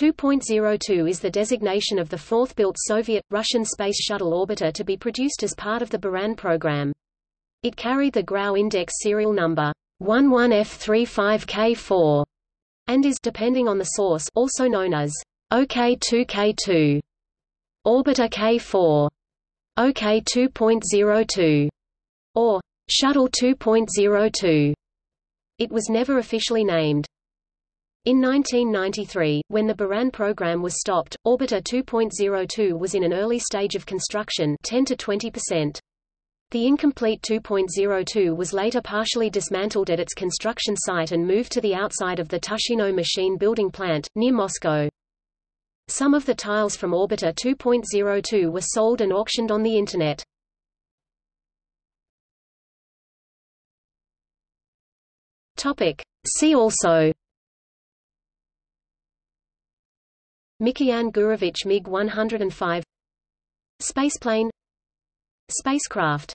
2.02 is the designation of the fourth built Soviet, Russian Space Shuttle orbiter to be produced as part of the Buran program. It carried the Grau Index serial number 11F35K4, and is, depending on the source, also known as OK-2K2, Orbiter K4, OK-2.02, or Shuttle 2.02. It was never officially named. In 1993, when the Buran program was stopped, Orbiter 2.02 was in an early stage of construction, 10–20%. The incomplete 2.02 was later partially dismantled at its construction site and moved to the outside of the Tushino Machine Building Plant, near Moscow. Some of the tiles from Orbiter 2.02 were sold and auctioned on the Internet. See also: Mikoyan Gurevich MiG 105, Spaceplane, Spacecraft.